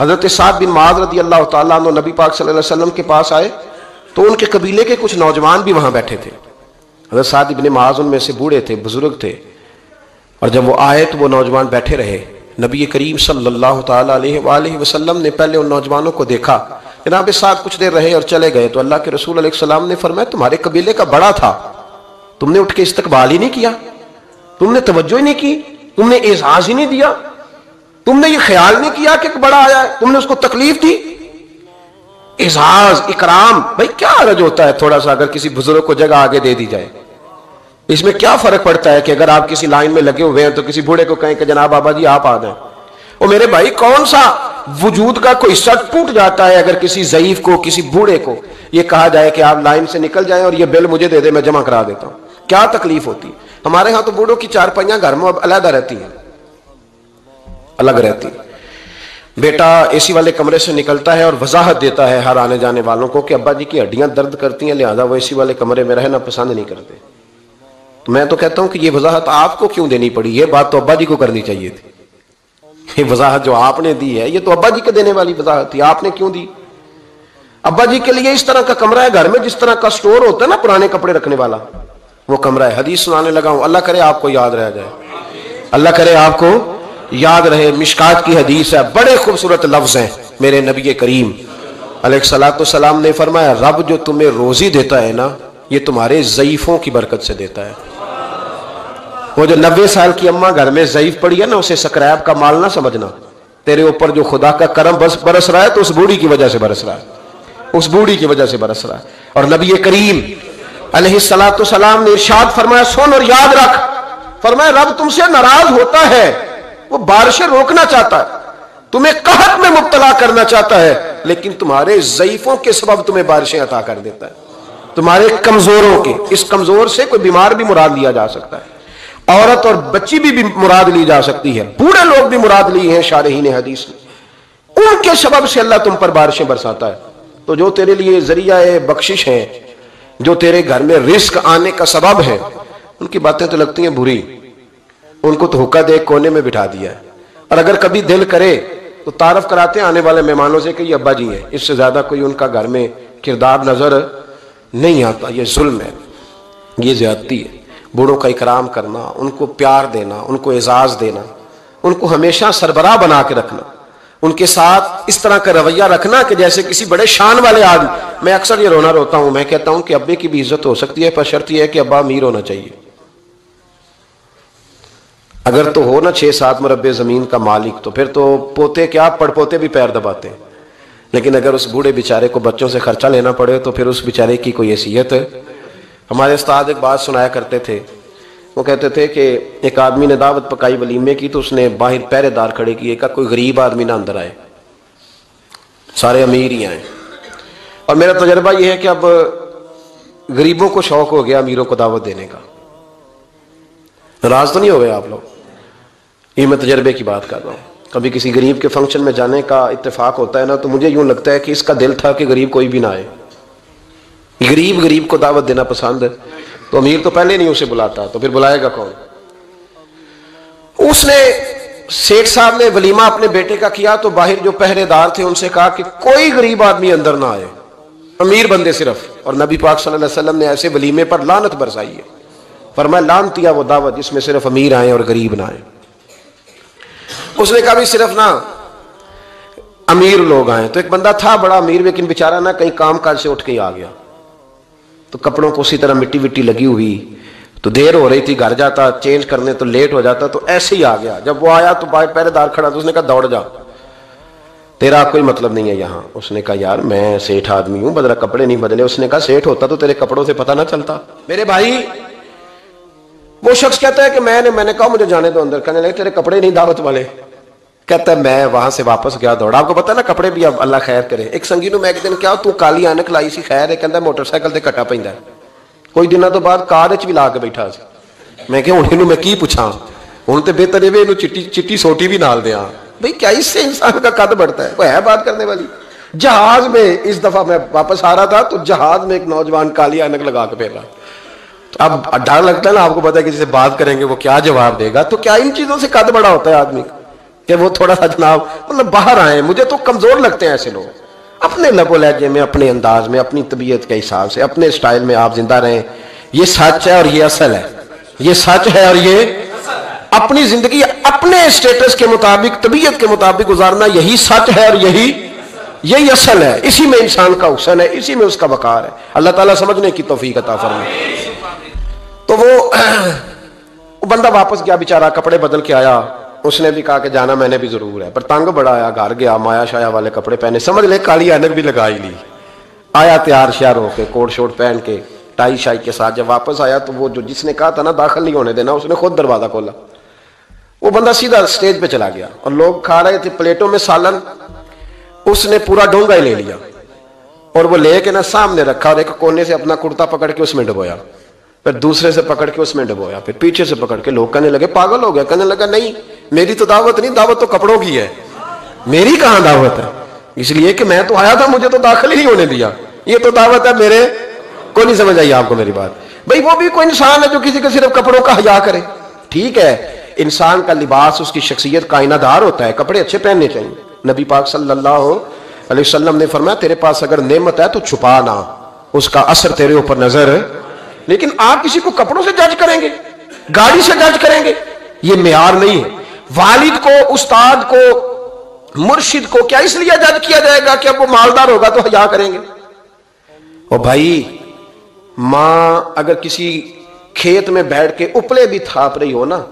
हज़रत सअद बिन मुआज़ रज़ी अल्लाह ताला अन्हु नबी पाक सल्लल्लाहु अलैहि वसल्लम के पास आए तो उनके कबीले के कुछ नौजवान भी वहाँ बैठे थे। हज़रत सअद बिन मुआज़ उनमें से बूढ़े थे, बुजुर्ग थे, और जब वो आए तो वो नौजवान बैठे रहे। नबी करीम सल्लल्लाहु ताला अलैहि वसल्लम ने पहले उन नौजवानों को देखा, जनाब साथ कुछ देर रहे और चले गए। तो अल्लाह के रसूल अलैहि सलाम ने फरमाया, तुम्हारे कबीले का बड़ा था, तुमने उठ के इस्तकबाल ही नहीं किया, तुमने तवज्जो ही नहीं की, तुमने एजाज़ ही नहीं दिया, तुमने ये ख्याल नहीं किया कि बड़ा आया है, तुमने उसको तकलीफ दी। एजाज इकराम, भाई क्या हर्ज होता है थोड़ा सा अगर किसी बुजुर्ग को जगह आगे दे दी जाए? इसमें क्या फर्क पड़ता है कि अगर आप किसी लाइन में लगे हुए हैं तो किसी बूढ़े को कहें कि जनाब बाबा जी आप आ जाए? और मेरे भाई कौन सा वजूद का कोई सट टूट जाता है अगर किसी ज़ईफ को, किसी बूढ़े को ये कहा जाए कि आप लाइन से निकल जाएं और ये बिल मुझे दे दे, मैं जमा करा देता हूँ? क्या तकलीफ होती है? हमारे यहाँ तो बूढ़ों की चारपाइयाँ घर में अलग रहती है, अलग रहती है। बेटा एसी वाले कमरे से निकलता है और वजाहत देता है हर आने जाने वालों को कि अब्बा जी की हड्डियाँ दर्द करती हैं, लिहाजा वो एसी वाले कमरे में रहना पसंद नहीं करते। तो मैं तो कहता हूँ कि ये वजाहत आपको क्यों देनी पड़ी? ये बात तो अब्बा जी को करनी चाहिए थी। ये वजाहत जो आपने दी है ये तो अब्बा जी के देने वाली वजाहत थी, आपने क्यों दी? अब्बा जी के लिए इस तरह का कमरा है घर में, जिस तरह का स्टोर होता है ना पुराने कपड़े रखने वाला, वो कमरा है। हदीस सुनाने लगा हूँ, अल्लाह करे आपको याद रह जाए, अल्लाह करे आपको याद रहे। मिशकात की हदीस है, बड़े खूबसूरत लफ्ज हैं। मेरे नबी करीम अलैहिस्सलाम ने फरमाया, रब जो तुम्हें रोजी देता है ना, ये तुम्हारे ज़ईफ़ों की बरकत से देता है। वो जो 90 साल की अम्मा घर में ज़ईफ़ पड़ी है ना, उसे सकरैब का माल ना समझना। तेरे ऊपर जो खुदा का करम बरस रहा है तो उस बूढ़ी की वजह से बरस रहा है, उस बूढ़ी की वजह से बरस रहा है। और नबी करीम अलैहिस्सलाम ने इरशाद फरमाया, सुन और याद रख, फरमाया रब तुमसे नाराज होता है, वो बारिशें रोकना चाहता है, तुम्हें कहत में मुब्तला करना चाहता है, लेकिन तुम्हारे ज़ईफ़ों के सबब तुम्हें बारिशें अता कर देता है, तुम्हारे कमजोरों के। इस कमजोर से कोई बीमार भी मुराद लिया जा सकता है, औरत और बच्ची भी मुराद ली जा सकती है, बूढ़े लोग भी मुराद लिए हैं शारहीन हदीस ने। उनके सबब से अल्लाह तुम पर बारिशें बरसाता है। तो जो तेरे लिए जरिया बख्शिश है, जो तेरे घर में रिस्क आने का सबब है, उनकी बातें तो लगती हैं बुरी, उनको तो हुक्का दे कोने में बिठा दिया है। और अगर कभी दिल करे तो तारफ कराते हैं आने वाले मेहमानों से कि ये अब्बा जी हैं, इससे ज्यादा कोई उनका घर में किरदार नजर नहीं आता। ये जुल्म है, ये ज्यादती है। बूढ़ों का इकराम करना, उनको प्यार देना, उनको एजाज देना, उनको हमेशा सरबराह बना के रखना, उनके साथ इस तरह का रवैया रखना कि जैसे किसी बड़े शान वाले आदमी। मैं अक्सर ये रोना रोता हूं, मैं कहता हूं कि अब्बे की भी इज्जत हो सकती है पर शर्त यह है कि अब्बा अमीर होना चाहिए। अगर तो हो ना 6-7 मुरब्बे जमीन का मालिक, तो फिर तो पोते क्या पड़पोते भी पैर दबाते हैं। लेकिन अगर उस बूढ़े बेचारे को बच्चों से खर्चा लेना पड़े तो फिर उस बेचारे की कोई हैसियत है। हमारे उस्ताद एक बात सुनाया करते थे, वो कहते थे कि एक आदमी ने दावत पकाई वलीमे की, तो उसने बाहर पहरेदार खड़े किए, कहा कोई गरीब आदमी ना अंदर आए, सारे अमीर ही आए। और मेरा तजर्बा यह है कि अब गरीबों को शौक हो गया अमीरों को दावत देने का। नाराज तो नहीं हो गए आप लोग? ये मैं तजर्बे की बात कर रहा हूँ। कभी किसी गरीब के फंक्शन में जाने का इत्तेफाक होता है ना, तो मुझे यूं लगता है कि इसका दिल था कि गरीब कोई भी ना आए। गरीब गरीब को दावत देना पसंद है, तो अमीर तो पहले नहीं उसे बुलाता, तो फिर बुलाएगा कौन? उसने शेख साहब ने वलीमा अपने बेटे का किया, तो बाहर जो पहरेदार थे उनसे कहा कि कोई गरीब आदमी अंदर ना आए, अमीर बंदे सिर्फ। और नबी पाक सल्लल्लाहु अलैहि वसल्लम ने ऐसे वलीमे पर लानत बरसाई है, फरमाया लानतिया वो दावत जिसमें सिर्फ अमीर आए और गरीब ना आए। उसने कहा भी सिर्फ ना अमीर लोग आए। तो एक बंदा था बड़ा अमीर, लेकिन बेचारा ना कहीं काम काज से उठ के ही आ गया, तो कपड़ों को उसी तरह मिट्टी विट्टी लगी हुई, तो देर हो रही थी, घर जाता चेंज करने तो लेट हो जाता, तो ऐसे ही आ गया। जब वो आया तो बाहर पहरेदार खड़ा, तो उसने कहा दौड़ जा, तेरा कोई मतलब नहीं है यहाँ। उसने कहा यार मैं सेठ आदमी हूँ, बदला कपड़े नहीं बदले। उसने कहा सेठ होता तो तेरे कपड़ों से पता ना चलता। मेरे भाई वो शख्स कहता है कि मैंने कहा मुझे जाने दो अंदर, कहने लगे तेरे कपड़े नहीं दावत वाले। कहता है मैं वहां से वापस गया दौड़ा, आपको पता है ना कपड़े भी अब अल्लाह खैर करे। एक संगी मैं एक दिन क्या तू काली आनक लाई सी, खैर है कहता मोटरसाइकिल से कटा पैंदा, कोई दिनों तो बाद कार भी ला के बैठा सी। मैं क्या हूँ मैं की पूछा हूँ, तो बेहतर है भी चिट्टी चिट्टी सोटी भी नाल दें। भाई क्या इससे इंसान का कद बढ़ता है? वह है बात करने वाली। जहाज में इस दफा मैं वापस आ रहा था, तो जहाज में एक नौजवान काली आनक लगा के फिर रहा। अब डर लगता है ना, आपको पता है कि जिसे बात करेंगे वो क्या जवाब देगा। तो क्या इन चीजों से कद बड़ा होता है आदमी का? कि वो थोड़ा सा जनाब मतलब बाहर आए। मुझे तो कमज़ोर लगते हैं ऐसे लोग, अपने लबो लहजे में, अपने अंदाज में, अपनी तबीयत के हिसाब से, अपने स्टाइल में आप जिंदा रहें। ये सच है और ये असल है, ये सच है और ये अपनी जिंदगी अपने स्टेटस के मुताबिक, तबीयत के मुताबिक गुजारना, यही सच है और यही असल है। इसी में इंसान का हुस्न है, इसी में उसका वकार है। अल्लाह ताला समझने की तौफीक अता फरमाए। तो वो बंदा वापस गया बेचारा, कपड़े बदल के आया। उसने भी कहा कि जाना मैंने भी जरूर है, पर तंग बड़ा आया। घर गया, माया शाया वाले कपड़े पहने, समझ ले काली ऐनक भी लगा ही ली। आया तैयार श्यार होके, कोट शोट पहन के, टाई शाई के साथ। जब वापस आया तो वो जो जिसने कहा था ना दाखिल नहीं होने देना, उसने खुद दरवाजा खोला। वो बंदा सीधा स्टेज पे चला गया और लोग खा रहे थे प्लेटों में सालन। उसने पूरा डोंगा ही ले लिया और वो लेके ना सामने रखा और एक कोने से अपना कुर्ता पकड़ के उसमें डुबोया, फिर दूसरे से पकड़ के उसमें डुबोया, फिर पीछे से पकड़ के। लोग कहने लगे पागल हो गया। कहने लगा नहीं, मेरी तो दावत नहीं, दावत तो कपड़ों की है, मेरी कहाँ दावत है? इसलिए कि मैं तो आया था, मुझे तो दाखिल ही नहीं होने दिया, ये तो दावत है मेरे को। नहीं समझ आई आपको मेरी बात? भाई वो भी कोई इंसान है जो किसी के सिर्फ कपड़ों का हया करे? ठीक है, इंसान का लिबास उसकी शख्सियत का आईनादार होता है, कपड़े अच्छे पहनने चाहिए। नबी पाक सल्लल्लाहु अलैहि वसल्लम ने फरमाया तेरे पास अगर नेमत है तो छुपा ना, उसका असर तेरे ऊपर नजर। लेकिन आप किसी को कपड़ों से जज करेंगे, गाड़ी से जज करेंगे, ये मेयार नहीं है। वालिद को, उस्ताद को, मुर्शिद को क्या इसलिए जज किया जाएगा कि अब वो मालदार होगा तो हया करेंगे? और भाई माँ अगर किसी खेत में बैठ के उपले भी थाप रही हो ना,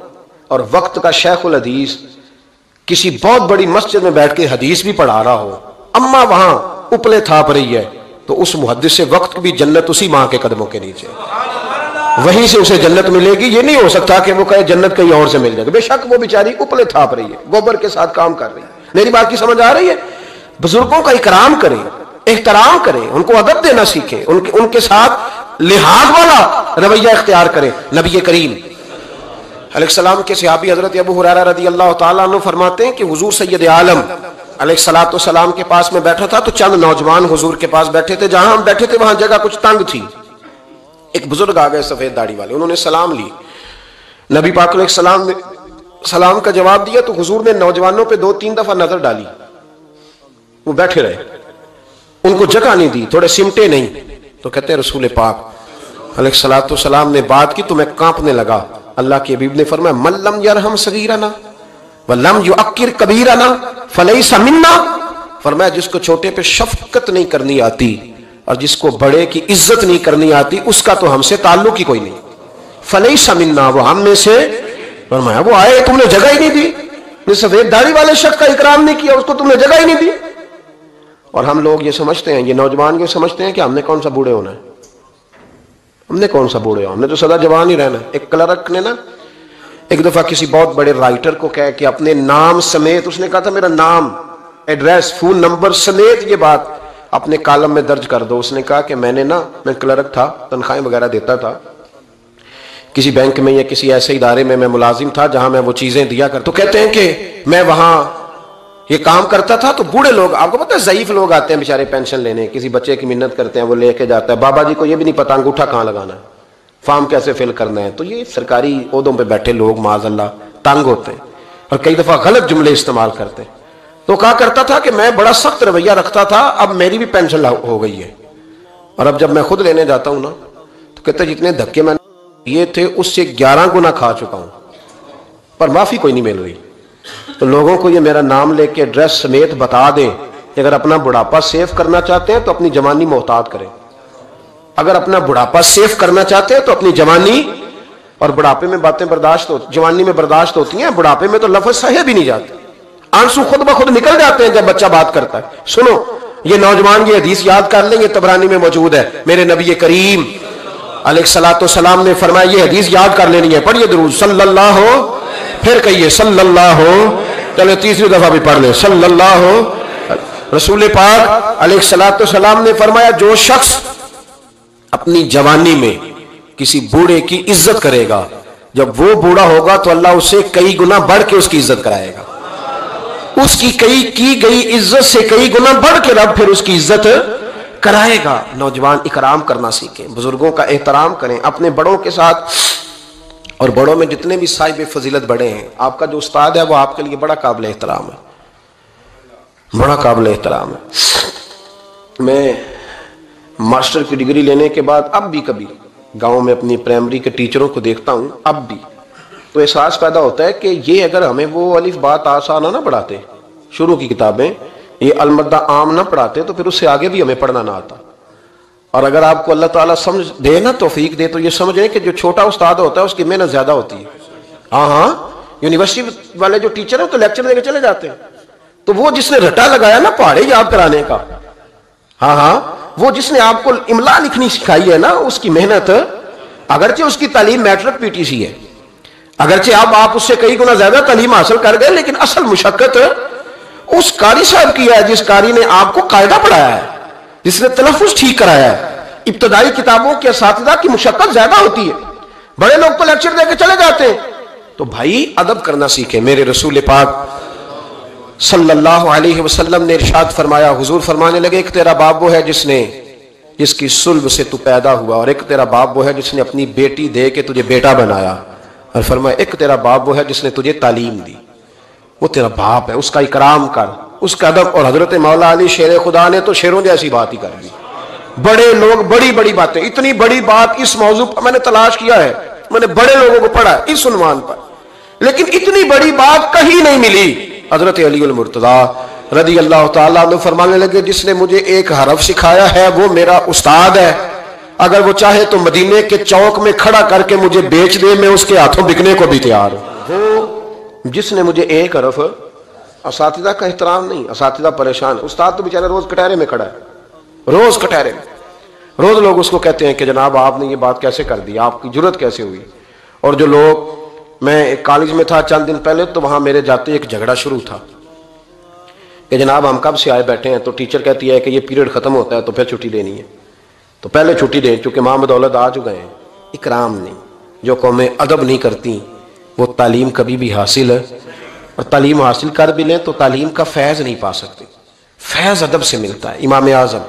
और वक्त का शेखुल हदीस किसी बहुत बड़ी मस्जिद में बैठ के हदीस भी पढ़ा रहा हो, अम्मा वहां उपले थाप रही है, तो उस मुहद्दिस से वक्त भी जन्नत उसी माँ के कदमों के नीचे, वहीं से उसे जन्नत मिलेगी। ये नहीं हो सकता कि वो कहे जन्नत कहीं और से मिल जाएगी। बेशक वो बेचारी उपले थाप रही है, गोबर के साथ काम कर रही है। मेरी बात की समझ आ रही है? बुजुर्गों का इकराम करें, एहतराम करें, उनको अदब देना सीखें, उनके साथ लिहाज वाला रवैया इख्तियार करें। नबी करीम अलैहिस्सलाम के सहाबी हजरत अबू हुरैरा रदी अल्लाह तआला अन्हु फरमाते हैं कि हुजूर सैयद आलम अलैहिस्सलाम के पास में बैठा था, तो चंद नौजवान हुजूर के पास बैठे थे। जहां हम बैठे थे वहां जगह कुछ तंग थी। एक बुजुर्ग आ गए सफेद दाढ़ी वाले, उन्होंने सलाम ली। नबी पाक ने सलाम का जवाब दिया तो हुजूर ने नौजवानों पे 2-3 दफा नजर डाली। वो बैठे रहे, उनको जगह नहीं दी, थोड़े सिमटे नहीं। तो कहते हैं रसूल पाक अलैहिस्सलाम ने बात की तो मैं कांपने लगा। अल्लाह के हबीब ने फरमाया मल्लम यरहम सगीरना वल्लम युअक्किर कबीरना फलैसा मिन्ना। फरमाया जिसको छोटे पे शफकत नहीं करनी आती और जिसको बड़े की इज्जत नहीं करनी आती, उसका तो हमसे ताल्लुक ही कोई नहीं। फलैसा मिन्ना, वो हम में से। फरमाया वो आए, तुमने जगह ही नहीं दी। सफेद दाढ़ी वाले शख्स का इकराम नहीं किया, उसको तुमने जगह ही नहीं दी। और हम लोग ये समझते हैं, ये नौजवान ये समझते हैं कि हमने कौन सा बूढ़े होना है, हमने कौन सा बूढ़े होना, हमने तो सदा जवान ही रहना है। एक क्लर्क ने ना एक दफा किसी बहुत बड़े राइटर को कह के अपने नाम समेत, उसने कहा था मेरा नाम, एड्रेस, फोन नंबर समेत ये बात अपने कालम में दर्ज कर दो। उसने कहा कि मैं क्लर्क था, तनख्वाहें वगैरह देता था किसी बैंक में या किसी ऐसे इदारे में मैं मुलाजिम था जहां मैं वो चीजें दिया करता। तो कहते हैं कि मैं वहां ये काम करता था, तो बूढ़े लोग, आपको पता है ज़ईफ लोग आते हैं बेचारे पेंशन लेने, किसी बच्चे की मिन्नत करते हैं, वो लेके जाता है। बाबा जी को ये भी नहीं पता अंगूठा कहाँ लगाना है, फॉर्म कैसे फिल करना है। तो ये सरकारी ओहदों पे बैठे लोग माज़अल्लाह तंग होते हैं और कई दफ़ा गलत जुमले इस्तेमाल करते हैं। तो कहा करता था कि मैं बड़ा सख्त रवैया रखता था, अब मेरी भी पेंशन हो गई है और अब जब मैं खुद लेने जाता हूँ ना, तो कहते जितने धक्के मैंने ये थे उससे 11 गुना खा चुका हूँ, पर माफ़ी कोई नहीं मिल रही। तो लोगों को ये मेरा नाम लेके एड्रेस समेत बता दें कि अगर अपना बुढ़ापा सेव करना चाहते हैं तो अपनी जवानी मोहतात करें, अगर अपना बुढ़ापा सेव करना चाहते हैं तो अपनी जवानी। और बुढ़ापे में बातें बर्दाश्त होती, जवानी में बर्दाश्त होती हैं, बुढ़ापे में तो लफ्ज़ सहे भी नहीं जाते, आंसू खुद ब खुद निकल जाते हैं जब बच्चा बात करता है। सुनो ये नौजवान ये हदीस याद कर लेंगे, तबरानी में मौजूद है। मेरे नबी करीम अलैहिस्सलाम ने फरमाया ये हदीस याद कर लेनी है, पढ़िए दुरूद सल्लल्लाहु, फिर कहिए सल्लल्लाहु, चलो तीसरी दफा भी पढ़ ले सल्लल्लाहु। रसूल पाक अलैहिस्सलाम ने फरमाया जो शख्स अपनी जवानी में किसी बूढ़े की इज्जत करेगा, जब वो बूढ़ा होगा तो अल्लाह उसे कई गुना बढ़ के उसकी इज्जत कराएगा, उसकी कई की गई इज्जत से कई गुना बढ़ के रब फिर उसकी इज्जत कराएगा। नौजवान इकराम करना सीखें, बुजुर्गों का एहतराम करें, अपने बड़ों के साथ और बड़ों में जितने भी साहिब फजीलत बड़े हैं, आपका जो उस्ताद है वो आपके लिए बड़ा काबिल एहतराम है, बड़ा काबिल एहतराम है। मैं मास्टर की डिग्री लेने के बाद अब भी कभी गांव में अपनी प्राइमरी के टीचरों को देखता हूं, अब भी तो एहसास पैदा होता है कि ये अगर हमें वो अलिफ बात आसाना ना पढ़ाते, शुरू की किताबें ये अलमद्दा आम ना पढ़ाते, तो फिर उससे आगे भी हमें पढ़ना ना आता। और अगर आपको अल्लाह ताला समझ दे ना, तौफीक दे, तो ये समझ रहे कि जो छोटा उस्ताद होता है उसकी मेहनत ज़्यादा होती है। हाँ हाँ, यूनिवर्सिटी वाले जो टीचर हैं तो लेक्चर देकर चले जाते हैं, तो वो जिसने रटा लगाया ना पहाड़े याद कराने का, हाँ हाँ, वो जिसने आपको इमला लिखनी सिखाई है ना, उसकी मेहनत, अगरचे उसकी तालीम मैट्रिक पीटीसी है, अगरचे आप उससे कई गुना ज्यादा तालीम हासिल कर गए, लेकिन असल मुशक्कत उस कारी साहब की है जिस कारी ने आपको कायदा पढ़ाया है, जिसने तलफ़ुज़ ठीक कराया है। इब्तदाई किताबों के साथीदा की मुशक्कत ज्यादा होती है, बड़े लोग तो लेक्चर देकर चले जाते हैं। तो भाई अदब करना सीखे। मेरे रसूल पाक सल्लल्लाहु अलैहि वसल्लम ने इरशाद फरमाया, हुजूर फरमाने लगे, एक तेरा बाप वो है जिसने, जिसकी सुल्ब से तू पैदा हुआ, और एक तेरा बाप वो है जिसने अपनी बेटी दे के तुझे बेटा बनाया, और फरमाया एक तेरा बाप वो है जिसने तुझे तालीम दी। वो तेरा बाप है, उसका इकराम कर, उसका अदब। और हजरत मौला अली शेर खुदा ने तो शेरों जैसी बात ही कर दी। बड़े लोग बड़ी बड़ी बातें, इतनी बड़ी बात इस मौजू पर मैंने तलाश किया है, मैंने बड़े लोगों को पढ़ा इस उन्वान पर, लेकिन इतनी बड़ी बात कहीं नहीं मिली। हजरत अली मुर्तज़ा रज़ी अल्लाह ताला अन्हु फरमाने लगे, जिसने मुझे एक हरफ सिखाया है वो मेरा उस्ताद है, अगर वो चाहे तो मदीने के चौक में खड़ा करके मुझे बेच दे, मैं उसके हाथों बिकने को भी तैयार हूँ। वो जिसने मुझे एक हरफ, असातिज़ा का एहतराम नहीं, असातिज़ा परेशान है, उस्ताद तो बेचारा रोज कटहरे में खड़ा है, रोज कटहरे में, रोज लोग उसको कहते हैं कि जनाब आपने ये बात कैसे कर दी, आपकी जुर्रत कैसे हुई। और जो लोग, मैं एक कॉलेज में था चंद दिन पहले, तो वहाँ मेरे जाते एक झगड़ा शुरू था कि जनाब हम कब से आए बैठे हैं, तो टीचर कहती है कि ये पीरियड ख़त्म होता है तो फिर छुट्टी लेनी है, तो पहले छुट्टी दें चूँकि माँ बदौलत आ चुके हैं। इकराम नहीं, जो कौमें अदब नहीं करती वो तालीम कभी भी हासिल है, और तालीम हासिल कर भी लें तो तालीम का फैज़ नहीं पा सकते। फैज़ अदब से मिलता है। इमाम आज़म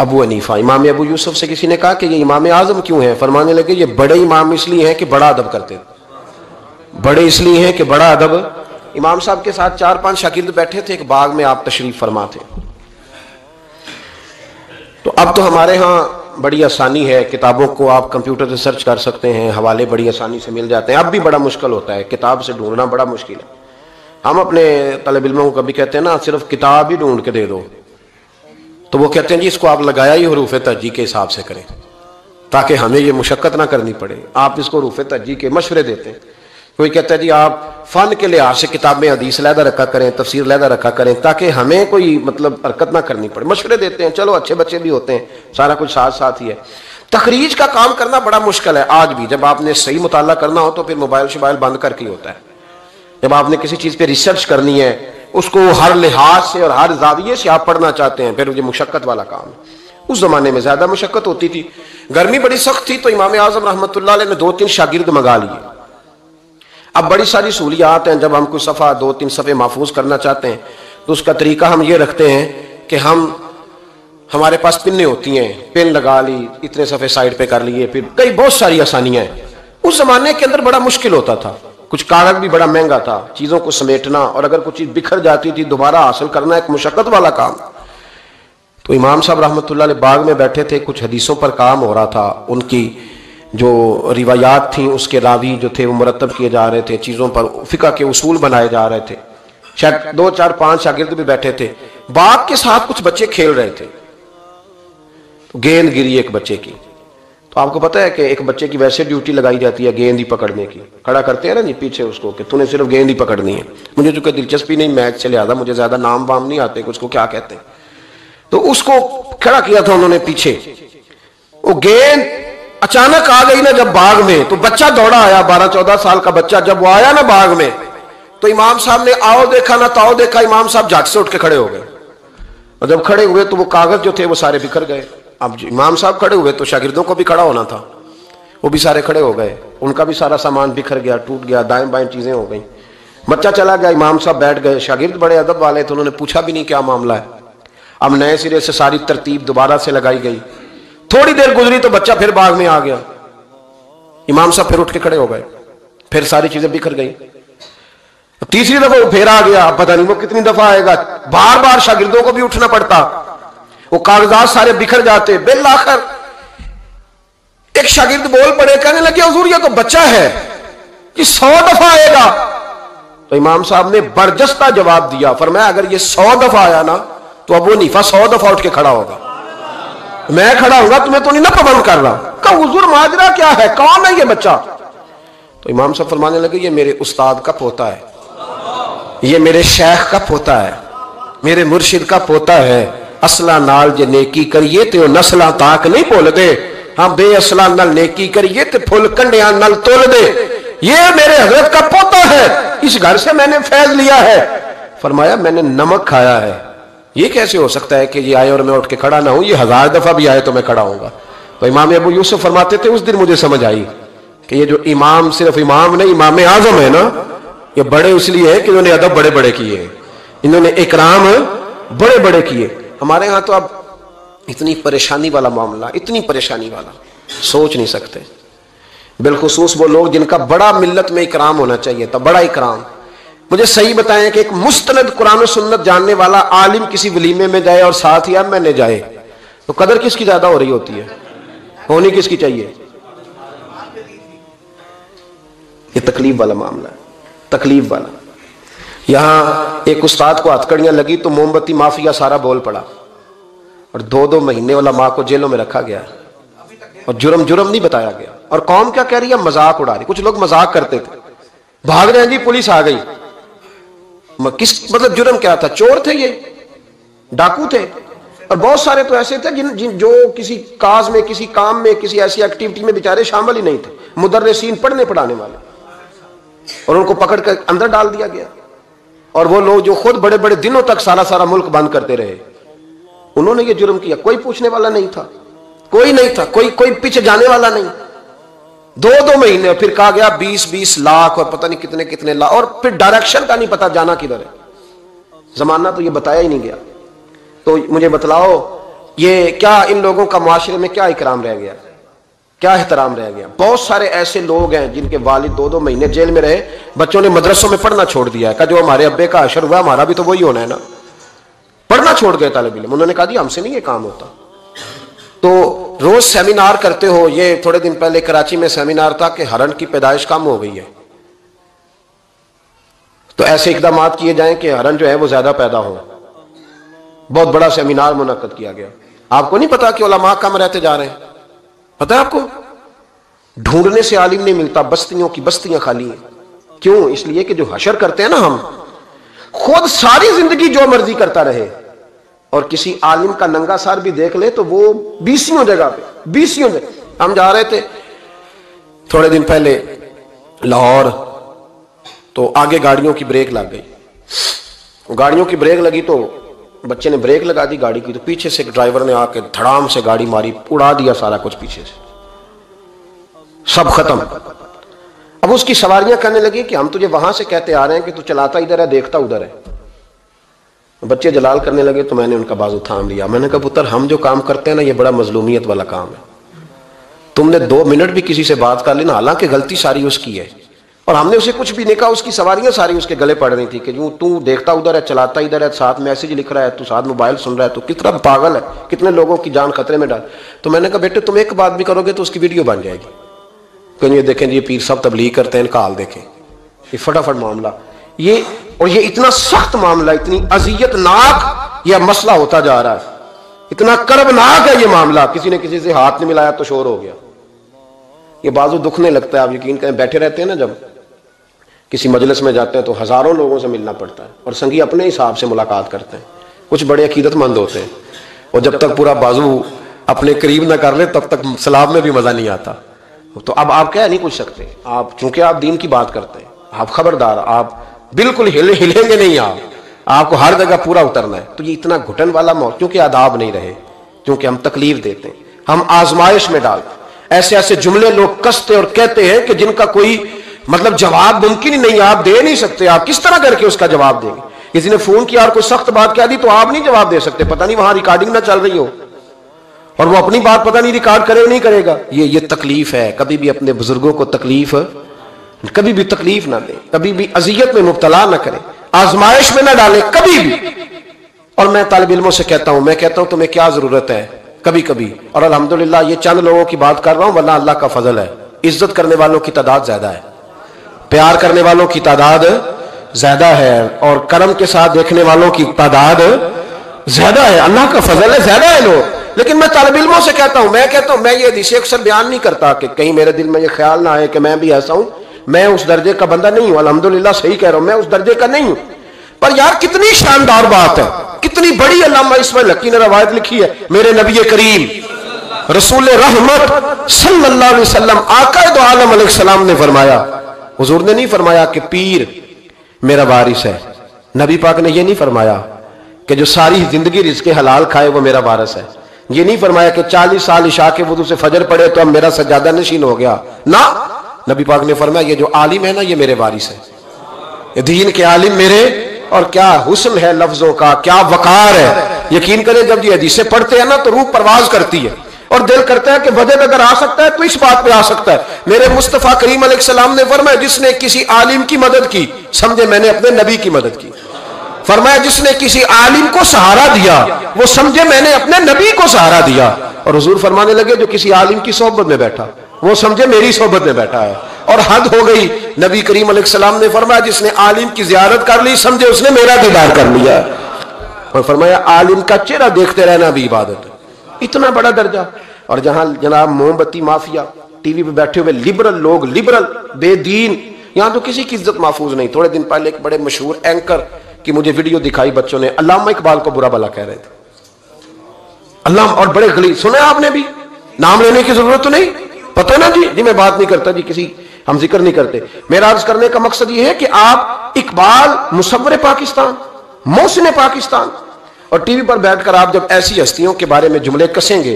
अबू हनीफा, इमाम अबू यूसुफ से किसी ने कहा कि ये इमाम आज़म क्यों है, फरमाने लगे ये बड़े इमाम इसलिए हैं कि बड़ा अदब करते थे, बड़े इसलिए हैं कि बड़ा अदब। इमाम साहब के साथ 4-5 शागिर्द बैठे थे, एक बाग में आप तशरीफ फरमा थे। तो अब तो हमारे यहाँ बड़ी आसानी है, किताबों को आप कंप्यूटर से सर्च कर सकते हैं, हवाले बड़ी आसानी से मिल जाते हैं। अब भी बड़ा मुश्किल होता है, किताब से ढूंढना बड़ा मुश्किल है। हम अपने तलब इल्मों को कभी कहते हैं ना, सिर्फ किताब ही ढूंढ के दे दो, तो वो कहते हैं जी इसको आप लगाया ही हुरूफ़ तरजीह के हिसाब से करें ताकि हमें ये मुशक्क़त ना करनी पड़े। आप इसको हुरूफ़ तरजीह के मशवरे देते हैं। कोई कहता है जी आप फ़न के लिहाज से किताबें हदीस लहदा रखा करें, तफसीर लहदा रखा करें ताकि हमें कोई मतलब हरकत ना करनी पड़े। मशवरे देते हैं, चलो अच्छे बच्चे भी होते हैं, सारा कुछ साथ साथ ही है। तखरीज का काम करना बड़ा मुश्किल है आज भी। जब आपने सही मुताला करना हो तो फिर मोबाइल शोबाइल बंद करके ही होता है। जब आपने किसी चीज़ पर रिसर्च करनी है, उसको हर लिहाज से और हर जाविये से आप पढ़ना चाहते हैं, फिर ये मुशक्क़त वाला काम है। उस ज़माने में ज़्यादा मुशक्क़त होती थी, गर्मी बड़ी सख्त थी, तो इमाम आज़म रहमतुल्लाह अलैह ने 2-3 शागिर्द मंगा लिए। अब बड़ी सारी सहूलियात हैं, जब हम कोई सफ़ा 2-3 सफ़े महफूज करना चाहते हैं तो उसका तरीका हम ये रखते हैं कि हम, हमारे पास पिनें होती हैं, पेन लगा ली, इतने सफ़े साइड पर कर लिए, फिर कई बहुत सारी आसानियाँ हैं। उस ज़माने के अंदर बड़ा मुश्किल होता था, कुछ कागज भी बड़ा महंगा था, चीज़ों को समेटना, और अगर कुछ चीज़ बिखर जाती थी दोबारा हासिल करना एक मुशक्क़त वाला काम। तो इमाम साहब रहमतुल्लाह अलैह बाग में बैठे थे, कुछ हदीसों पर काम हो रहा था, उनकी जो रिवायात थी उसके रावी जो थे वो मुरतब किए जा रहे थे, चीज़ों पर फ़िक़्ह के उसूल बनाए जा रहे थे। शायद 2-4-5 शागिर्द भी बैठे थे। बाग के साथ कुछ बच्चे खेल रहे थे, तो गेंद गिरी एक बच्चे की। तो आपको पता है कि एक बच्चे की वैसे ड्यूटी लगाई जाती है गेंद ही पकड़ने की, खड़ा करते हैं ना जी पीछे उसको कि तूने सिर्फ गेंद ही पकड़नी है। मुझे चूंकि दिलचस्पी नहीं मैच से लिहाजा, मुझे ज़्यादा नाम वाम नहीं आते कि उसको क्या कहते हैं, तो उसको खड़ा किया था उन्होंने पीछे। वो गेंद अचानक आ गई ना जब बाग में, तो बच्चा दौड़ा आया, 12-14 साल का बच्चा। जब वो आया ना बाग में, तो इमाम साहब ने आओ देखा ना ताओ देखा, इमाम साहब झट से उठ के खड़े हो गए, और जब खड़े हुए तो वो कागज़ जो थे वो सारे बिखर गए। अब इमाम साहब खड़े हुए तो शागिर्दों को भी खड़ा होना था, वो भी सारे खड़े हो गए, उनका भी सारा सामान बिखर गया, टूट गया, दाएं बाएं चीज़ें हो गई। बच्चा चला गया, इमाम साहब बैठ गए। शागिर्द बड़े अदब वाले थे, उन्होंने पूछा भी नहीं क्या मामला है। अब नए सिरे से सारी तरतीब दोबारा से लगाई गई। थोड़ी देर गुजरी तो बच्चा फिर बाग में आ गया। इमाम साहब फिर उठ के खड़े हो गए, फिर सारी चीजें बिखर गई। तीसरी दफा वो फिर आ गया, अब पता नहीं वो कितनी दफा आएगा, बार बार शागिर्दों को भी उठना पड़ता, वो कागजात सारे बिखर जाते। बिल आखिर एक शागिर्द बोल पड़े, कहने लगे हुजूर ये तो बच्चा है, ये 100 दफा आएगा। तो इमाम साहब ने बर्जस्ता जवाब दिया, फरमाया अगर ये 100 दफा आया ना तो अबू हनीफा 100 दफा उठ के खड़ा होगा, मैं खड़ा होगा, तुम्हें तो नहीं ना पबंद कर रहा। कहा हुजूर माजरा क्या है, कौन है ये बच्चा? तो इमाम साहब फरमाने लगे ये मेरे उस्ताद का पोता है, ये मेरे शेख का पोता है, मेरे मुर्शिद का पोता है, असला नाल जे नेकी करिए तो नस्ला ताक नहीं भुल दे, हम बेअसला नाल नेकी करिए तो फुल कंडिया नाल तोल दे, ये मेरे हजरत का पोता है, इस घर से मैंने फैज लिया है। फरमाया मैंने नमक खाया है, ये कैसे हो सकता है कि ये आए और मैं उठ के खड़ा ना हूं, ये 1000 दफा भी आए तो मैं खड़ा होऊंगा। तो इमाम अबू यूसुफ फरमाते थे उस दिन मुझे समझ आई कि ये जो इमाम सिर्फ इमाम नहीं इमाम आज़म है ना, ये बड़े इसलिए है कि इन्होंने अदब बड़े बड़े किए, इन्होंने इकराम बड़े बड़े किए। हमारे यहाँ तो अब इतनी परेशानी वाला मामला, इतनी परेशानी वाला सोच नहीं सकते, बिलखुसूस वो लोग जिनका बड़ा मिल्लत में इकराम होना चाहिए था, बड़ा इकराम। मुझे सही बताएं कि एक मुस्तनद कुरान सुन्नत जानने वाला आलिम किसी वलीमे में जाए और साथ ही एम एन जाए तो कदर किसकी ज्यादा हो रही होती है, होनी किसकी चाहिए? ये तकलीफ वाला मामला, तकलीफ वाला। यहाँ एक उस्ताद को हथकड़ियाँ लगी तो मोमबत्ती माफिया सारा बोल पड़ा और 2-2 महीने वाला माँ को जेलों में रखा गया और जुर्म जुर्म नहीं बताया गया। और कौम क्या कह रही है, मजाक उड़ा रही। कुछ लोग मजाक करते थे, भाग रहे हैं जी पुलिस आ गई, किस मतलब जुर्म क्या था? चोर थे ये, डाकू थे। और बहुत सारे तो ऐसे थे जो किसी काज में, किसी काम में, किसी ऐसी एक्टिविटी में बेचारे शामिल ही नहीं थे, मुदर्रिसीन पढ़ने पढ़ाने वाले, और उनको पकड़ कर अंदर डाल दिया गया। और वो लोग जो खुद बड़े बड़े दिनों तक सारा सारा मुल्क बंद करते रहे, उन्होंने ये जुर्म किया। कोई पूछने वाला नहीं था, कोई नहीं था, कोई पीछे जाने वाला नहीं। 2-2 महीने फिर कहा गया 20-20 लाख और पता नहीं कितने कितने लाख, और फिर डायरेक्शन का नहीं पता जाना किधर है, जमाना तो ये बताया ही नहीं गया। तो मुझे बतलाओ ये क्या इन लोगों का माशरे में क्या इकराम रह गया, क्या एहतराम रह गया? बहुत सारे ऐसे लोग हैं जिनके वालिद 2-2 महीने जेल में रहे, बच्चों ने मदरसों में पढ़ना छोड़ दिया है। कहा जो हमारे अब्बे का अशर हुआ हमारा भी तो वही होना है ना, पढ़ना छोड़ गए तालिब इल्म। उन्होंने कहा जी हमसे नहीं ये काम होता। तो रोज सेमिनार करते हो, ये थोड़े दिन पहले कराची में सेमिनार था कि हरन की पैदाइश कम हो गई है, तो ऐसे इकदाम किए जाएं कि हरन जो है वो ज्यादा पैदा हो। बहुत बड़ा सेमिनार मुनक्कद किया गया। आपको नहीं पता कि उलमा कम रहते जा रहे हैं? पता है आपको? ढूंढने से आलिम नहीं मिलता, बस्तियों की बस्तियां खाली हैं। क्यों? इसलिए कि जो हशर करते हैं ना हम, खुद सारी जिंदगी जो मर्जी करता रहे और किसी आलिम का नंगा सार भी देख ले तो वो 20 जगह पे। हम जा रहे थे थोड़े दिन पहले लाहौर, तो आगे गाड़ियों की ब्रेक लग गई। गाड़ियों की ब्रेक लगी तो बच्चे ने ब्रेक लगा दी गाड़ी की, तो पीछे से एक ड्राइवर ने आके धड़ाम से गाड़ी मारी, उड़ा दिया सारा कुछ पीछे से, सब खत्म। अब उसकी सवारियां कहने लगी कि हम तुझे वहां से कहते आ रहे हैं कि तू चलाता इधर है, देखता उधर है। बच्चे जलाल करने लगे तो मैंने उनका बाजू थाम लिया। मैंने कहा पुत्र हम जो काम करते हैं ना ये बड़ा मजलूमियत वाला काम है, तुमने 2 मिनट भी किसी से बात कर ली ना, हालांकि गलती सारी उसकी है और हमने उसे कुछ भी नहीं कहा, उसकी सवारियां सारी उसके गले पड़ रही थी कि यूं तू देखता उधर है, चलाता इधर है, साथ मैसेज लिख रहा है, तू साथ मोबाइल सुन रहा है, तू कितना पागल है, कितने लोगों की जान खतरे में डाल। तो मैंने कहा बेटे तुम एक बात भी करोगे तो उसकी वीडियो बन जाएगी, क्यों ये देखें ये पीर साहब तबलीग करते हैं, इनका हाल देखें। ये फटाफट मामला ये, और ये इतना सख्त मामला, इतनी अजियतनाक यह मसला होता जा रहा है, इतना कर्बनाक है ये मामला। किसी ने किसी से हाथ नहीं मिलाया तो शोर हो गया, ये बाजू दुखने लगता है। आप यकीन करें बैठे रहते हैं ना, जब किसी मजलिस में जाते हैं तो हजारों लोगों से मिलना पड़ता है और संगी अपने हिसाब से मुलाकात करते हैं, कुछ बड़े अकीदतमंद होते हैं, और जब तक पूरा बाजू अपने करीब ना कर ले तब तक सलाब में भी मजा नहीं आता। तो अब आप क्या नहीं पूछ सकते, आप चूंकि आप दीन की बात करते हैं, आप खबरदार, आप बिल्कुल हिलेंगे नहीं, आपको हर जगह पूरा उतरना है। तो ये इतना घुटन वाला माहौल, क्योंकि आदाब नहीं रहे, क्योंकि हम तकलीफ देते हैं, हम आजमाइश में डालते हैं, ऐसे ऐसे जुमले लोग कसते और कहते हैं कि जिनका कोई मतलब जवाब मुमकिन ही नहीं, आप दे नहीं सकते, आप किस तरह करके उसका जवाब देंगे। किसी ने फोन किया और कोई सख्त बात कह दी तो आप नहीं जवाब दे सकते, पता नहीं वहां रिकॉर्डिंग ना चल रही हो। और वो अपनी बात पता नहीं रिकॉर्ड करे नहीं करेगा। ये तकलीफ है, कभी भी अपने बुजुर्गों को तकलीफ, कभी भी तकलीफ ना दे, कभी भी अजियत में मुब्तला ना करे, आजमाइश में ना डाले कभी भी। और मैं तालिब इल्मों से कहता हूं, मैं कहता हूं तुम्हें क्या जरूरत है कभी कभी। और अल्हम्दुलिल्लाह ये चंद लोगों की बात कर रहा हूं, वरना अल्लाह का फजल है इज्जत करने वालों की तादाद ज्यादा है, प्यार करने वालों की तादाद ज्यादा है, और करम के साथ देखने वालों की तादाद ज्यादा है, अल्लाह का फजल है, ज्यादा है लोग। लेकिन मैं तालिब इल्मों से कहता हूं, मैं कहता हूं, मैं ये हदीसें अक्सर बयान नहीं करता कि कहीं मेरे दिल में ये ख्याल ना आए कि मैं भी ऐसा हूं, मैं उस दर्जे का बंदा नहीं हूं। अल्हम्दुलिल्लाह सही कह रहा हूं, मैं उस दर्जे का नहीं हूं। पर यार कितनी शानदार बात है, कितनी बड़ी अल्लामा इस्माइल हक्की ने रवायत लिखी है। मेरे नबी करीम रसूल रहमत सल्लल्लाहो अलैहि वसल्लम आका दो आलम अलैहि सलाम ने फरमाया, हुजूर ने नहीं फरमाया कि पीर मेरा वारिस है, नबी पाक ने यह नहीं फरमाया कि जो सारी जिंदगी रिज़्क़े हलाल खाए वो मेरा वारिस है, ये नहीं फरमाया कि 40 साल इशा के वुदू से फजर पड़े तो अब मेरा सज्जादा नशीन हो गया। ना, नबी पाक ने फरमाया ये जो आलिम है ना ये मेरे वारिस है, ये दीन के आलिम मेरे। और क्या हुस्न है लफ्जों का, क्या वकार है। यकीन करें जब ये हदीसें पढ़ते हैं ना तो रूह परवाज करती है और दिल करता है कि वजन अगर आ सकता है तो इस बात पे आ सकता है। मेरे मुस्तफ़ा करीम अलैहिस्सलाम ने फरमाया जिसने किसी आलिम की मदद की, समझे मैंने अपने नबी की मदद की। फरमाया जिसने किसी आलिम को सहारा दिया, वो समझे मैंने अपने नबी को सहारा दिया। और हुजूर फरमाने लगे जो किसी आलिम की सोहबत में बैठा, वो समझे मेरी सोहबत में बैठा है। और हद हो गई, नबी करीम अलैहिस्सलाम ने फरमाया जिसने आलिम की जियारत कर ली, समझे उसने मेरा दीदार कर लिया। और फरमाया आलिम का चेहरा देखते रहना भी इबादत है, इतना बड़ा दर्जा। और जहां जनाब मोमबत्ती माफिया, टीवी पे बैठे हुए लिबरल लोग, लिबरल बेदीन, यहां तो किसी की इज्जत महफूज नहीं। थोड़े दिन पहले एक बड़े मशहूर एंकर कि मुझे वीडियो दिखाई बच्चों ने, अल्लामा इकबाल को बुरा भला कह रहे थे अल्लामा, और बड़े गली सुने आपने भी, नाम लेने की जरूरत तो नहीं, पता ना जी, जी मैं बात नहीं करता जी, किसी हम जिक्र नहीं करते। मेरा अर्ज करने का मकसद ये है कि आप इकबाल मुसव्वर पाकिस्तान, मोहसिन पाकिस्तान, और टीवी पर बैठकर आप जब ऐसी हस्तियों के बारे में जुमले कसेंगे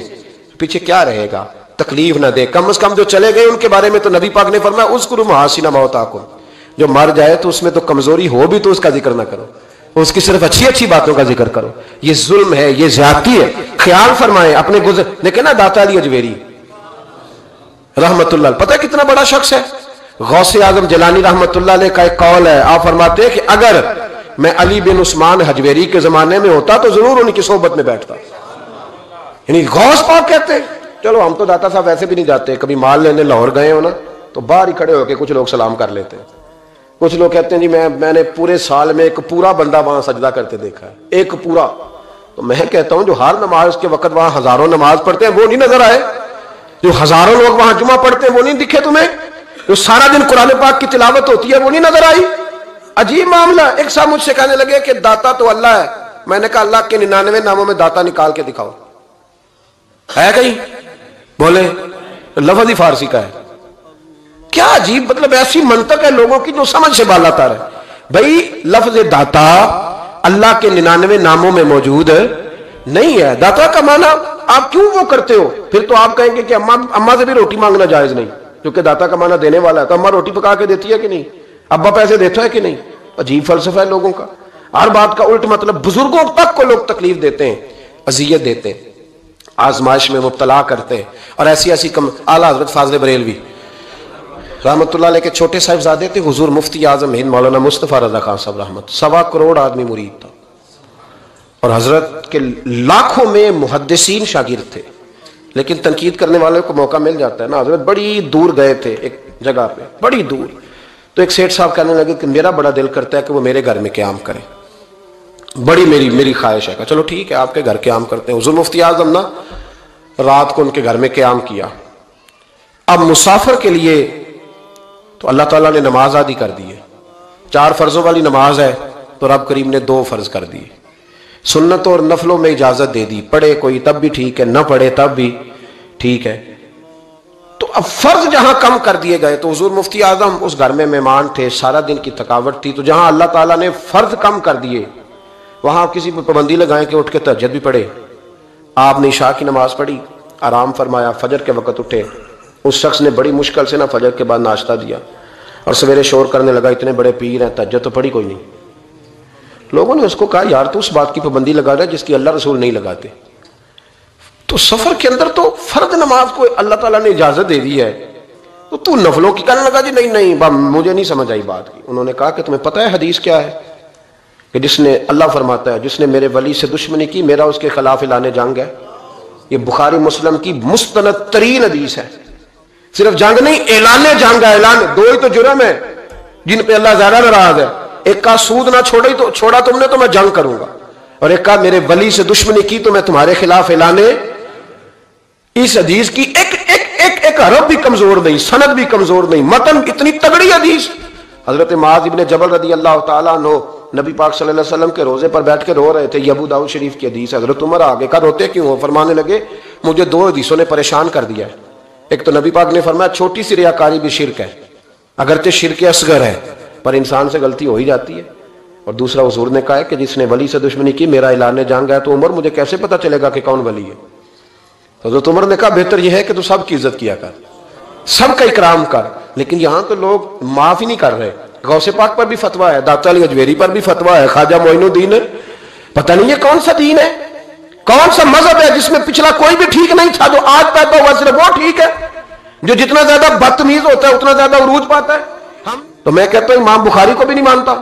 पीछे क्या रहेगा। तकलीफ ना दे, कम से कम जो चले गए उनके बारे में तो नबी पाक ने फरमाया उसकुरु महासिना मौता को, जो मर जाए तो उसमें तो कमजोरी हो भी तो उसका जिक्र ना करो, उसकी सिर्फ अच्छी अच्छी बातों का जिक्र करो। ये जुल्म है, ये ज्यादती है। ख्याल फरमाए अपने गुजर, लेकिन ना दाता अली हज़वेरी रहमतुल्लाह, पता है कितना बड़ा शख्स है। गौसे आजम जिलानी रहमतुल्लाह अलैह का एक कौल है, आप फरमाते हैं कि अगर मैं अली बिन उस्मान हज़वेरी के जमाने में होता तो जरूर उनकी सोहबत में बैठता। यानी गौस पाक कहते हैं चलो हम तो दाता साहब वैसे भी नहीं जाते, कभी माल लेने लाहौर गए हो ना तो बाहर ही खड़े होकर कुछ लोग सलाम कर लेते हैं, कुछ लोग कहते हैं जी मैंने पूरे साल में एक पूरा बंदा वहां सजदा करते देखा है, एक पूरा। तो मैं कहता हूं जो हर नमाज के वक्त वहां हजारों नमाज पढ़ते हैं वो नहीं नजर आए, जो हजारों लोग वहां जुमा पढ़ते हैं वो नहीं दिखे तुम्हें, जो सारा दिन कुरान पाक की तिलावत होती है वो नहीं नजर आई। अजीब मामला। एक साहब मुझसे कहने लगे कि दाता तो अल्लाह है, मैंने कहा अल्लाह के 99 नामों में दाता निकाल के दिखाओ, है कहीं? बोले लफ्ज़ ही फारसी का है। क्या अजीब, मतलब ऐसी मंतक है लोगों की जो समझ से बाला तार है। भाई लफ्ज दाता अल्लाह के 99 नामों में मौजूद नहीं है। दाता का माना आप क्यों वो करते हो? फिर तो आप कहेंगे कि अम्मा से भी रोटी मांगना जायज नहीं, क्योंकि दाता का माना देने वाला है। तो अम्मा रोटी पका के देती है कि नहीं, अब्बा पैसे देता है कि नहीं। अजीब फलसफा है लोगों का, हर बात का उल्ट। मतलब बुजुर्गों तक को लोग तकलीफ देते हैं, अजियत देते हैं, आजमाइश में मुब्तला करते हैं। और ऐसी ऐसी आला हजरत फाज़िल बरेलवी रहमतुल्लाह अलैह के छोटे साहिबजादे थे हुजूर मुफ्ती आज़म हिंद मौलाना मुस्तफ़ा रज़ा खान साहब रहमत, 1.25 करोड़ आदमी मुरीद था, और हजरत के लाखों में मुहद्दिसीन शागिर्द थे। लेकिन तनकीद करने वालों को मौका मिल जाता है ना। हजरत बड़ी दूर गए थे एक जगह पे, बड़ी दूर, तो एक सेठ साहब कहने लगे कि मेरा बड़ा दिल करता है कि वो मेरे घर में क़याम करें, बड़ी मेरी ख्वाहिश है। चलो ठीक है आपके घर क़याम करते हैं। हुजूर मुफ्ती आज़म ना रात को उनके घर में क़याम किया। अब मुसाफिर के लिए तो अल्लाह ताला ने नमाज आदि कर दी है, 4 फर्जों वाली नमाज है तो रब करीम ने 2 फर्ज कर दिए, सुन्नत और नफलों में इजाजत दे दी, पढ़े कोई तब भी ठीक है, ना पढ़े तब भी ठीक है। तो अब फर्ज जहां कम कर दिए गए तो हुजूर मुफ्ती आजम उस घर में मेहमान थे, सारा दिन की थकावट थी, तो जहां अल्लाह ताला ने फर्ज कम कर दिए वहां आप किसी पर पाबंदी लगाएं कि उठ के तहज्जुद भी पढ़े। आपने इशा की नमाज पढ़ी, आराम फरमाया, फजर के वक्त उठे। उस शख्स ने बड़ी मुश्किल से ना फजर के बाद नाश्ता दिया और सवेरे शोर करने लगा इतने बड़े पीर हैं, तहज्जुद तो पढ़ी कोई नहीं। लोगों ने उसको कहा यार तू उस बात की पाबंदी लगा रहा है जिसकी अल्लाह रसूल नहीं लगाते। तो सफर के अंदर तो फर्द नमाज को अल्लाह ताला ने इजाजत दे दी है, तो तू नफलों की कहने लगा जी नहीं नहीं मुझे नहीं समझ आई बात की। उन्होंने कहा कि तुम्हें पता है हदीस क्या है कि जिसने, अल्लाह फरमाता है जिसने मेरे वली से दुश्मनी की मेरा उसके खिलाफ एलान जंग है। ये बुखारी मुस्लिम की मुस्तनद तरीन हदीस है। सिर्फ जंग नहीं, एलान जंग है। एलान दो ही तो जुर्म है जिन पे अल्लाह ज्यादा नाराज है। एक का सूद ना छोड़ा तो छोड़ा तुमने तो मैं जंग करूंगा, और एक का मेरे वली से दुश्मनी की तो मैं तुम्हारे खिलाफ एलान। इस हदीस की एक एक एक एक हरफ भी कमजोर नहीं, सनद भी कमजोर नहीं, मतन इतनी तगड़ी हदीस। हजरत मुआज़ इब्न जबल रदी अल्लाह तआला अन्हु नबी पाक सल्लल्लाहु अलैहि वसल्लम के रोजे पर बैठ के रो रहे थे। अबू दाऊद शरीफ की हदीस। हजरत उमर आगे का रोते क्यों हो? फरमाने लगे मुझे दो हदीसों ने परेशान कर दिया है। एक तो नबी पाक ने फरमाया छोटी सी रियाकारी भी शिरक है, अगरचे शिरक असगर है पर इंसान से गलती हो ही जाती है। और दूसरा हुजूर ने कहा है कि जिसने वली से दुश्मनी की मेरा ऐलान जान गया, तो उमर मुझे कैसे पता चलेगा कि कौन वली है? हज़रत उमर ने कहा बेहतर यह है कि तू सब की इज्जत किया कर, सब का इकराम कर। लेकिन यहाँ तो लोग माफ ही नहीं कर रहे। गौसे पाक पर भी फतवा है, दाता अली हज़वेरी पर भी फतवा है, ख्वाजा मोइनुद्दीन। पता नहीं ये कौन सा दीन है, कौन सा मजहब है जिसमें पिछला कोई भी ठीक नहीं था, जो आज पैदा हुआ सिर्फ वो ठीक है। जो जितना ज्यादा बदतमीज होता है उतना ज्यादा उरूज पाता है। हम तो मैं कहता हूं इमाम बुखारी को भी नहीं मानता।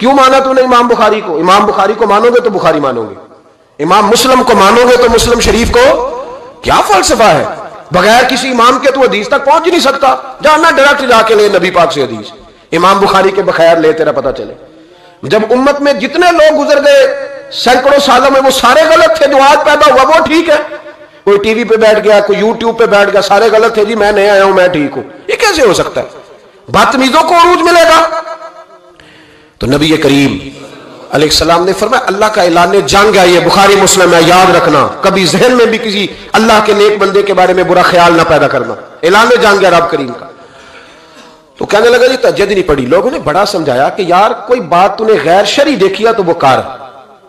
क्यों माना तूने इमाम बुखारी को? इमाम बुखारी को मानोगे तो बुखारी मानोगे, इमाम मुस्लिम को मानोगे तो मुस्लिम शरीफ को। क्या फलसफा है? बगैर किसी इमाम के तू हदीस तक पहुंच ही नहीं सकता। जाना डायरेक्ट जाके ले नबी पाक से हदीस, इमाम बुखारी के बगैर ले, तेरा पता चले। जब उम्मत में जितने लोग गुजर गए सैकड़ों सालों में, वो सारे गलत थे। जो आज पैदा हुआ वो ठीक है, कोई टीवी पे बैठ गया, कोई यूट्यूब पे बैठ गया, सारे गलत थे जी मैं नहीं आया हूं मैं ठीक हूं। ये कैसे हो सकता है? बदतमीजों को अरूज मिलेगा। तो नबी करीम अलैहिस्सलाम ने फरमाया अल्लाह का ऐलान जंग है। ये बुखारी मुस्लिम है, याद रखना। कभी जहन में भी किसी अल्लाह के नेक बंदे के बारे में बुरा ख्याल ना पैदा करना। ऐलान जंग है रब करीम का। तो कहने लगा जी तहज्जुद नहीं पड़ी। लोगों ने बड़ा समझाया कि यार कोई बात तूने गैर शरी देखी है तो वो कार,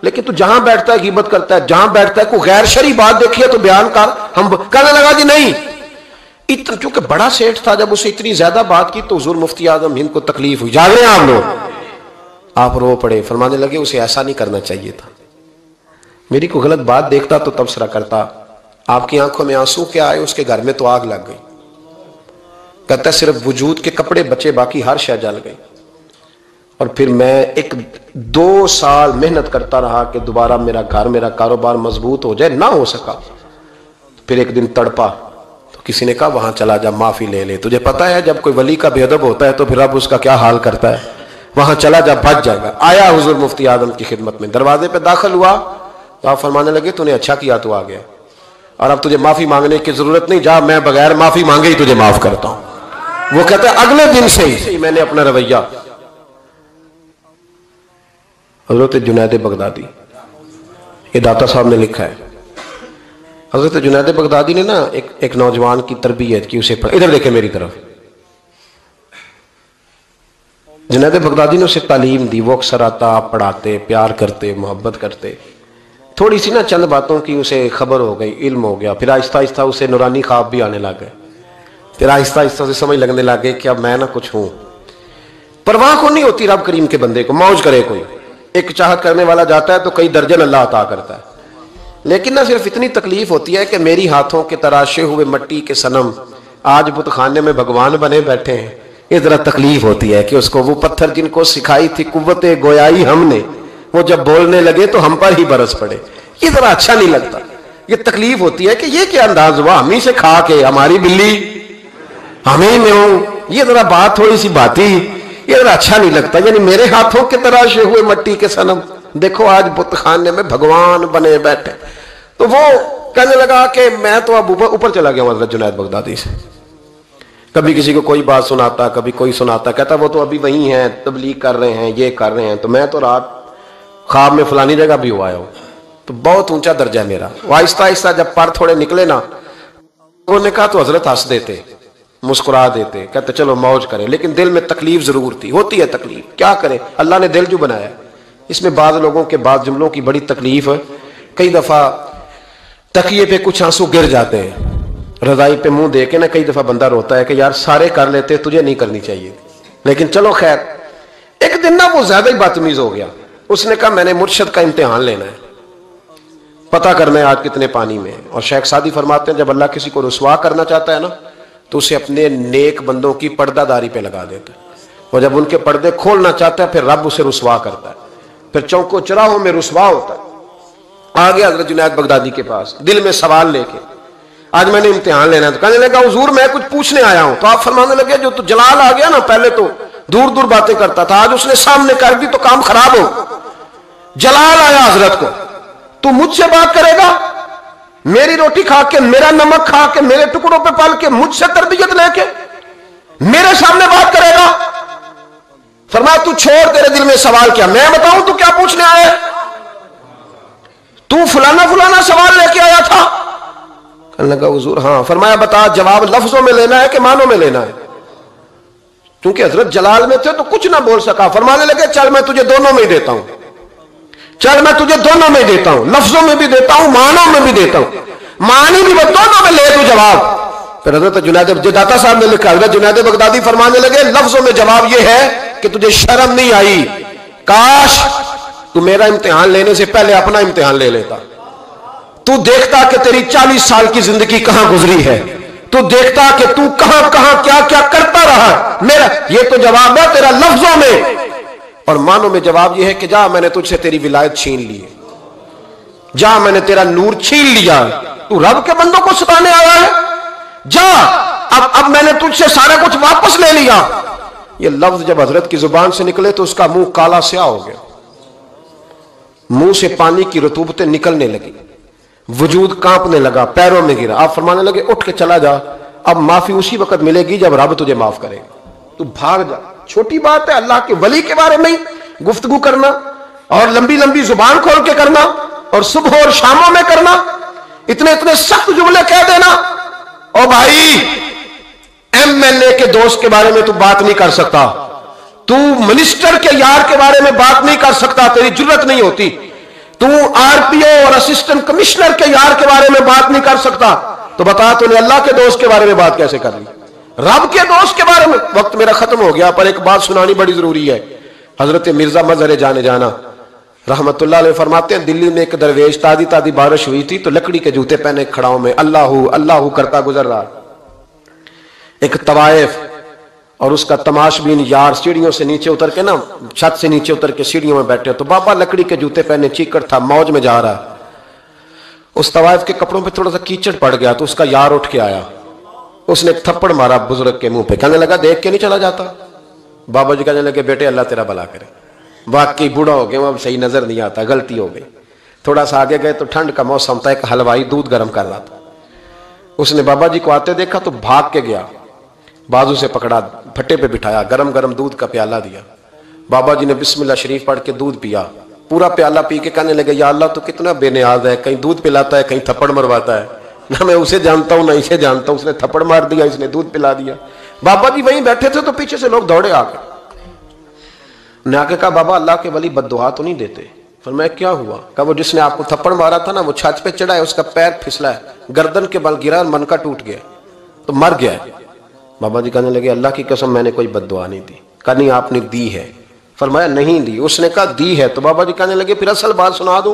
लेकिन तू जहां बैठता है गीबत करता है, जहां बैठता है कोई गैर शरी बात देखी है तो बयान कर। हम कहने लगा जी नहीं। इतना चूंकि बड़ा सेठ था, जब उसे इतनी ज्यादा बात की तो हुजूर मुफ्ती आजम हिंद को तकलीफ हुई। जाग रहे हैं आप लोग? आप रो पड़े। फरमाने लगे उसे ऐसा नहीं करना चाहिए था। मेरी को गलत बात देखता तो तबसरा करता। आपकी आंखों में आंसू क्या आए? उसके घर में तो आग लग गई। कहता सिर्फ वजूद के कपड़े बचे, बाकी हर शय जल गई। और फिर मैं 1-2 साल मेहनत करता रहा कि दोबारा मेरा घर मेरा कारोबार मजबूत हो जाए, ना हो सका। तो फिर एक दिन तड़पा तो किसी ने कहा वहां चला जा, माफी ले ले। तुझे पता है जब कोई वली का बेअदब होता है तो फिर अब उसका क्या हाल करता है। वहां चला जा, बच जाएगा। आया हुजूर मुफ्ती आजम की खिदमत में, दरवाजे पर दाखिल हुआ तो आप फरमाने लगे तूने अच्छा किया तो आ गया, और अब तुझे माफी मांगने की जरूरत नहीं, जा मैं बगैर माफी मांगे ही तुझे माफ करता हूं। वो कहता है अगले दिन से ही मैंने अपना रवैया। हजरत जुनैद बग़दादी, ये दाता साहब ने लिखा है, हजरत जुनैद बग़दादी ने ना एक नौजवान की तरबियत की। उसे इधर देखे मेरी तरफ। जुनैद बग़दादी ने उसे तालीम दी। वो अक्सर आता, पढ़ाते, प्यार करते, मोहब्बत करते। थोड़ी सी ना चंद बातों की उसे खबर हो गई, इल्म हो गया। फिर आहिस्ता आहिस्ता उसे नूरानी ख्वाब भी आने लग गए। फिर आहिस्ता आहिस्ता उसे समझ लगने लगे कि अब मैं ना कुछ हूँ। परवाह को नहीं होती रब करीम के बंदे को, मौज करे कोई। एक चाहत करने वाला जाता है तो कई दर्जन अल्लाह अता करता है। लेकिन ना सिर्फ इतनी तकलीफ होती है कि मेरी हाथों के तराशे हुए मट्टी के सनम आज बुतखाने में भगवान बने बैठे हैं। ये जरा तकलीफ होती है कि उसको वो पत्थर जिनको सिखाई थी कुव्वते गोयाई हमने, वो जब बोलने लगे तो हम पर ही बरस पड़े। ये जरा अच्छा नहीं लगता। ये तकलीफ होती है कि ये क्या अंदाज हुआ, हम ही से खा के, हमारी बिल्ली हम ही में हूं। ये जरा बात थोड़ी सी बाती, ये अच्छा नहीं लगता। यानी मेरे हाथों के तराशे हुए मट्टी के सनम देखो आज बुतखाने में भगवान बने बैठे। तो वो कहने लगा कि मैं तो अब ऊपर चला गया हूं। जुनैद बग़दादी से कभी किसी को कोई बात सुनाता, कभी कोई सुनाता, कहता वो तो अभी वही है, तबलीग कर रहे हैं, ये कर रहे हैं, तो मैं तो रात ख्वाब में फलानी जगह भी हो आया हूँ, तो बहुत ऊंचा दर्जा है मेरा। आहिस्ता आहिस्ता जब पर थोड़े निकले ना, उन्होंने कहा तो हजरत हंस देते, मुस्कुरा देते, कहते चलो मौज करें। लेकिन दिल में तकलीफ जरूर थी, होती है तकलीफ, क्या करें, अल्लाह ने दिल जो बनाया। इसमें बाद लोगों के बाद जुमलों की बड़ी तकलीफ है। कई दफा तकिए पे कुछ आंसू गिर जाते हैं, रजाई पे मुंह दे के ना कई दफा बंदा रोता है कि यार सारे कर लेते, तुझे नहीं करनी चाहिए। लेकिन चलो खैर। एक दिन ना वो ज्यादा ही बदतमीज हो गया। उसने कहा मैंने मुर्शद का इम्तिहान लेना है। पता कर लें आज कितने पानी में है। और शेख सादी फरमाते हैं जब अल्लाह किसी को रुसवा करना चाहता है ना तो उसे अपने नेक बंदों की पर्दादारी पे लगा देता है, और जब उनके पर्दे खोलना चाहता है फिर रब उसे रुसवा करता है, फिर चौकों चौराहों में रुसवा होता है। आगे हज़रत जुनैद बग़दादी के पास दिल में सवाल लेके, आज मैंने इम्तिहान लेना है, तो कहने लगा हुजूर मैं कुछ पूछने आया हूं। तो आप फरमाने लगे जो तो जलाल आ गया ना, पहले तो दूर दूर बातें करता था, आज उसने सामने कर दी तो काम खराब हो। जलाल आया हजरत को, तू मुझसे बात करेगा, मेरी रोटी खा के, मेरा नमक खा के, मेरे टुकड़ों पे पल के, मुझसे तरबियत लेके मेरे सामने बात करेगा। फरमाया तू छोड़, तेरे दिल में सवाल क्या, मैं बताऊं तू क्या पूछने आया, तू फलाना फलाना सवाल लेके आया था। कहने लगा हुजूर हाँ। फरमाया बता, जवाब लफ्जों में लेना है कि मानों में लेना है, क्योंकि हजरत जलाल में थे तो कुछ ना बोल सका। फरमाने लगे चल मैं तुझे दोनों में ही देता हूं, चल मैं तुझे दोनों में देता हूं, लफ्जों में भी देता हूं, मानों में भी देता हूं, मानी भी दोनों में ले तू जवाब। फिर हजरत जुनैद दाता साहब ने लिखा, हजरत जुनैद बग़दादी फरमाने लगे लफ्जों में जवाब यह है कि तुझे शर्म नहीं आई, काश तू मेरा इम्तिहान लेने से पहले अपना इम्तिहान ले लेता, तू देखता कि तेरी 40 साल की जिंदगी कहां गुजरी है, तू देखता कि तू कहां कहां क्या क्या करता रहा। मेरा ये तो जवाब है तेरा लफ्जों में, और मानो में जवाब यह है कि जा मैंने तुझसे तेरी विलायत छीन ली है, जा मैंने तेरा नूर छीन लिया, तू रब के बंदों को सताने आया है, जा अब मैंने तुझसे सारा कुछ वापस ले लिया। ये लफ्ज जब हजरत की जुबान से निकले तो उसका मुंह काला स्या हो गया, मुंह से पानी की रतूबतें निकलने लगी, वजूद कांपने लगा, पैरों में गिरा। आप फरमाने लगे उठ के चला जा, अब माफी उसी वक्त मिलेगी जब रब तुझे माफ करेगा, तू भाग जा। छोटी बात है अल्लाह के वली के बारे में गुफ्तगू करना, और लंबी लंबी जुबान खोल के करना, और सुबह और शामों में करना, इतने इतने सख्त जुमले कह देना। ओ भाई एमएलए के दोस्त के बारे में तू बात नहीं कर सकता, तू मिनिस्टर के यार के बारे में बात नहीं कर सकता, तेरी जुर्रत नहीं होती, तू आरपीओ और असिस्टेंट कमिश्नर के यार के बारे में बात नहीं कर सकता, तो बता तूने अल्लाह के दोस्त के बारे में बात कैसे कर ली, रब के दोस्त के बारे में। वक्त मेरा खत्म हो गया, पर एक बात सुनानी बड़ी जरूरी है। हजरत मिर्ज़ा मंजरए जाने जाना रहमतुल्लाह अलैह फरमाते हैं, दिल्ली में एक दरवेश ताजी ताजी बारिश हुई थी तो लकड़ी के जूते पहने खड़ाओं में अल्लाह अल्लाह करता गुजर रहा एक तवाइफ और उसका तमाशबीन यार सीढ़ियों से नीचे उतर के ना, छत से नीचे उतर के सीढ़ियों में बैठे, तो बाबा लकड़ी के जूते पहने चीकड़ था, मौज में जा रहा। उस तवाइफ के कपड़ों पर थोड़ा सा कीचड़ पड़ गया तो उसका यार उठ के आया, उसने एक थप्पड़ मारा बुजुर्ग के मुंह पे, कहने लगा देख के नहीं चला जाता। बाबा जी कहने लगे बेटे अल्लाह तेरा भला करे, वाकई बूढ़ा हो गया, अब सही नजर नहीं आता, गलती हो गई। थोड़ा सा आगे गए तो ठंड का मौसम था, एक हलवाई दूध गर्म कर रहा था, उसने बाबा जी को आते देखा तो भाग के गया, बाजू से पकड़ा, भट्टे पे बिठाया, गरम गरम दूध का प्याला दिया। बाबा जी ने बिस्मिल्लाह शरीफ पढ़ के दूध पिया, पूरा प्याला पी के कहने लगे या अल्लाह तो कितना बेनियाज है, कहीं दूध पिलाता है कहीं थप्पड़ मरवाता है, ना मैं उसे जानता हूँ ना इसे जानता हूँ, उसने थप्पड़ मार दिया इसने दूध पिला दिया। बाबा जी वहीं बैठे थे तो पीछे से लोग दौड़े आकर, उन्हें आके कहा बाबा अल्लाह के वली बद्दुआ तो नहीं देते। फरमाया क्या हुआ, कहा वो जिसने आपको थप्पड़ मारा था ना वो छत पे चढ़ा है, उसका पैर फिसला है, गर्दन के बल गिरा और मनका टूट गया तो मर गया है। बाबा जी कहने लगे अल्लाह की कसम मैंने कोई बद्दुआ नहीं दी। कहा नहीं आपने दी है। फरमाया नहीं दी। उसने कहा दी है। तो बाबा जी कहने लगे फिर असल बात सुना दो।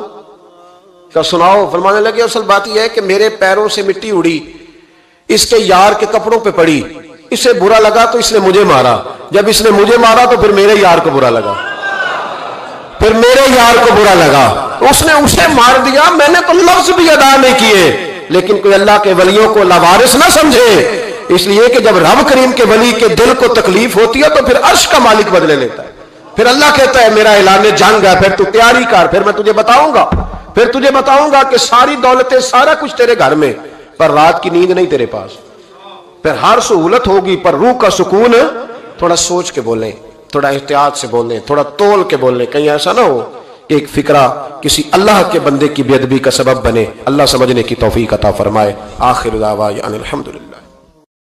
क्या सुनाओ? फरमाने लगे असल बात यह है कि मेरे पैरों से मिट्टी उड़ी, इसके यार के कपड़ों पे पड़ी, इसे बुरा लगा तो इसने मुझे मारा, जब इसने मुझे मारा तो फिर मेरे यार को बुरा लगा, फिर मेरे यार को बुरा लगा तो उसने उसे मार दिया। मैंने तो लफ्ज भी अदा नहीं किए, लेकिन कोई अल्लाह के वलियों को लावारिस ना समझे, इसलिए कि जब रब करीम के वली के दिल को तकलीफ होती है तो फिर अर्श का मालिक बदले लेता है। फिर अल्लाह कहता है मेरा ऐलान जंग है, फिर तू तैयारी कर, फिर मैं तुझे बताऊंगा, फिर तुझे बताऊंगा कि सारी दौलतें सारा कुछ तेरे घर में, पर रात की नींद नहीं तेरे पास, फिर हर सहूलत होगी पर रूह का सुकून। थोड़ा सोच के बोलें, थोड़ा एहतियात से बोलें, थोड़ा तोल के बोलें, कहीं ऐसा ना हो कि एक फिक्रा किसी अल्लाह के बंदे की बेअदबी का सबब बने। अल्लाह समझने की तौफीक अता फरमाए। आखिर दावा अनिल हम्दुलिल्लाह।